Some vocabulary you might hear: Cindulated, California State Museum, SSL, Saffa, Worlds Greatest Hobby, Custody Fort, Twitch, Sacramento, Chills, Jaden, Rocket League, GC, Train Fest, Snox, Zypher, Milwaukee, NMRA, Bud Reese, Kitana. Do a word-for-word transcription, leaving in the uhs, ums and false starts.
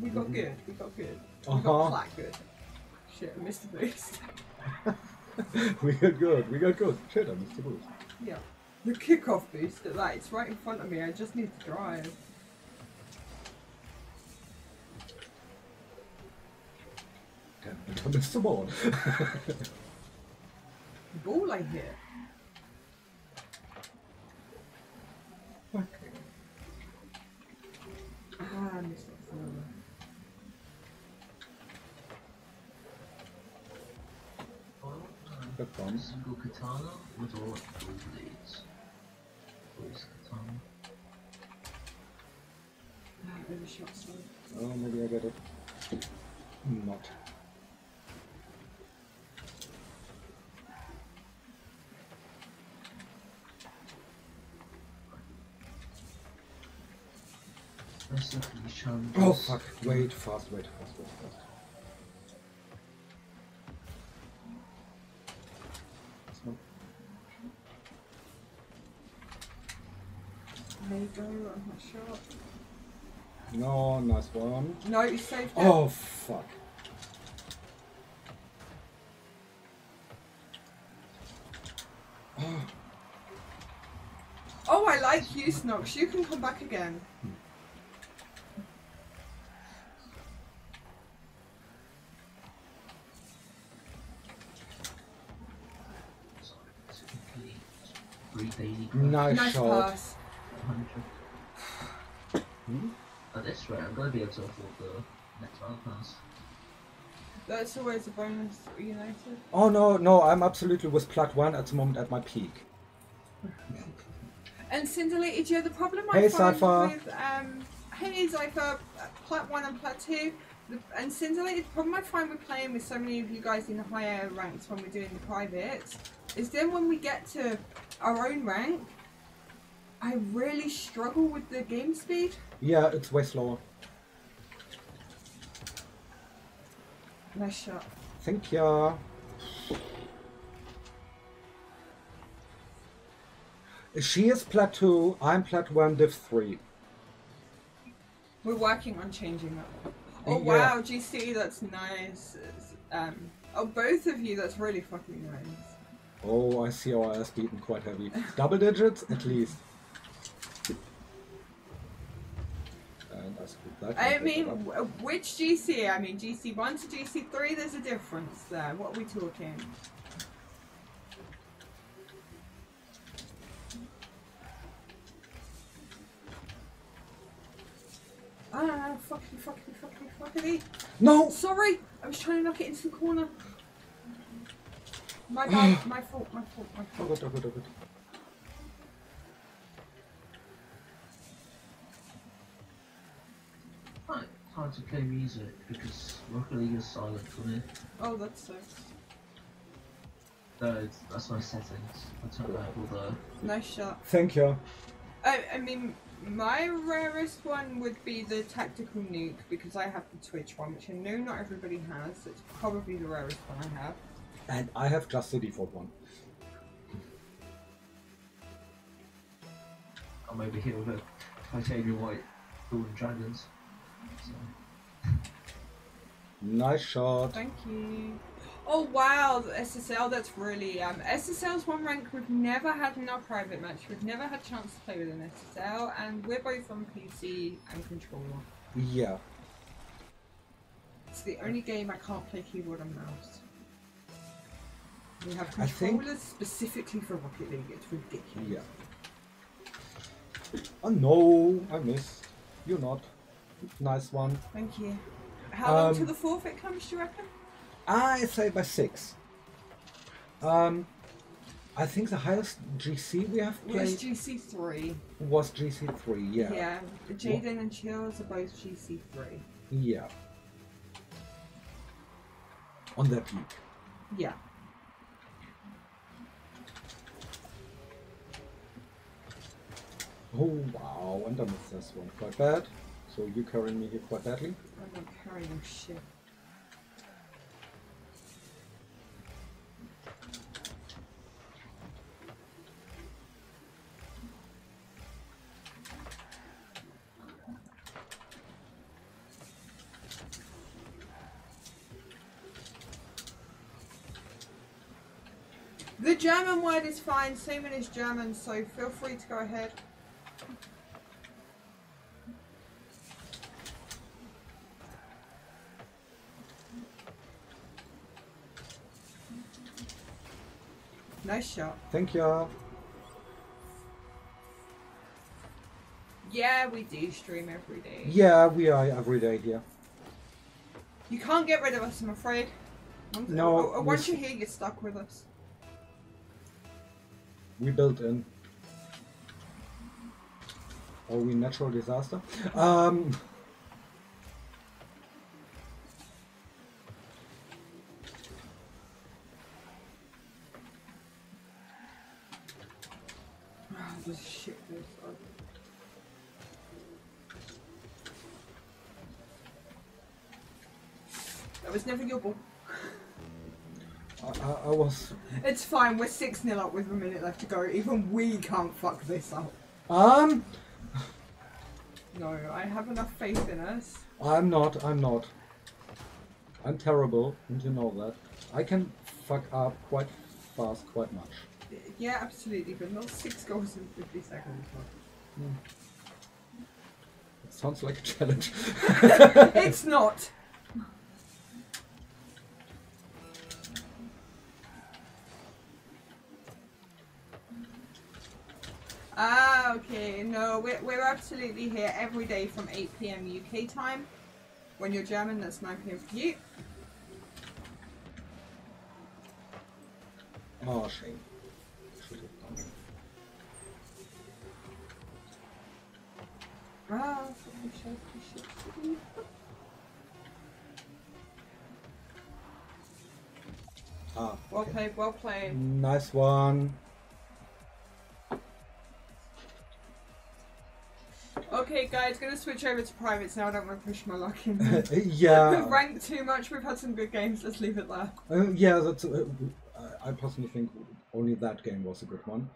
We got good. We got good. We uh -huh. got flat good. Shit, I missed the boost. We got good. We got good. Shit, I missed the boost. Yeah. The kickoff boost, like, it's right in front of me. I just need to drive. Damn, I missed the ball. The ball I hit. Okay. Ah, I missed it. A single Kitana with all the blades. Where's Kitana? I overshot someone. Oh, maybe I got it. Not. Oh fuck, wait, fast, wait, fast, wait, fast. There you go, I'm not sure. No, nice one. No, you saved it. Oh, fuck. Oh, oh I like you, Snox. You can come back again. Hmm. Nice, nice shot. Pass. Hmm? At this rate, I'm going to be able to afford the next round pass. That's always a bonus, United. Oh no, no, I'm absolutely with plat one at the moment at my peak. And Cindulated, yeah, the problem I hey, find Saffa. with um, hey Zypher, plat one and plat two, the, and Cindulated, the problem I find with playing with so many of you guys in the higher ranks when we're doing the privates, is then when we get to our own rank, I really struggle with the game speed. Yeah, it's way slower. Nice shot. Thank you. She is plat two, I'm plat one, div three. We're working on changing that. Oh yeah. Wow, G C, that's nice. Um, oh, both of you, that's really fucking nice. Oh, I see our ass beaten quite heavy. Double digits, at least. That I mean, which G C? I mean, G C one to G C three, there's a difference there. What are we talking? Ah, fuckity, fuckity, fuckity, fuckity. No! Sorry! I was trying to knock it into the corner. My bad, my fault, my fault, my fault. Oh, good, oh, good, oh, good. Hard to play music because Rocket League is silent for me. Oh, that sucks. No, that's my settings. I don't know all the. Nice shot. Thank you. I, I mean, my rarest one would be the tactical nuke because I have the Twitch one, which I know not everybody has. So it's probably the rarest one I have. And I have Custody Fort one. I'm over here with a titanium white golden dragons. So. Nice shot. Thank you. Oh wow, the S S L, that's really... Um, S S L's one rank we've never had in our private match. We've never had a chance to play with an S S L, and we're both on P C and controller. Yeah. It's the only game I can't play keyboard and mouse. We have controllers think... specifically for Rocket League. It's ridiculous. Yeah. Oh no, I missed. You're not. Nice one. Thank you. How um, long till the forfeit comes, do you reckon? I say by six. Um, I think the highest G C we have played was G C three. Was G C three, yeah. Yeah, Jaden and Chills are both G C three. Yeah. On their peak. Yeah. Oh wow, and I missed this one quite bad. So you carrying me here quite badly? I'm not carrying shit. The German word is fine. Seaman is German, so feel free to go ahead. Nice shot. Thank you. Yeah, we do stream every day. Yeah, we are every day here. You can't get rid of us, I'm afraid. Once, no. Or, or once you're here, you're stuck with us. We built in. Are we natural disaster? Um. It's fine, we're six nil up with a minute left to go. Even we can't fuck this up. Um. No, I have enough faith in us. I'm not, I'm not. I'm terrible, and you know that. I can fuck up quite fast, quite much. Yeah, absolutely, but not six goals in fifty seconds. Mm. It sounds like a challenge. It's not. Ah, okay. No, we're, we're absolutely here every day from eight p m U K time. When you're German, that's nine p m for you. Oh, shame. Ah, okay. Well played, well played. Nice one. Okay guys, gonna switch over to privates now, I don't want to push my luck in. Yeah. We've ranked too much, we've had some good games, let's leave it there. Uh, yeah, that's, uh, I personally think only that game was a good one.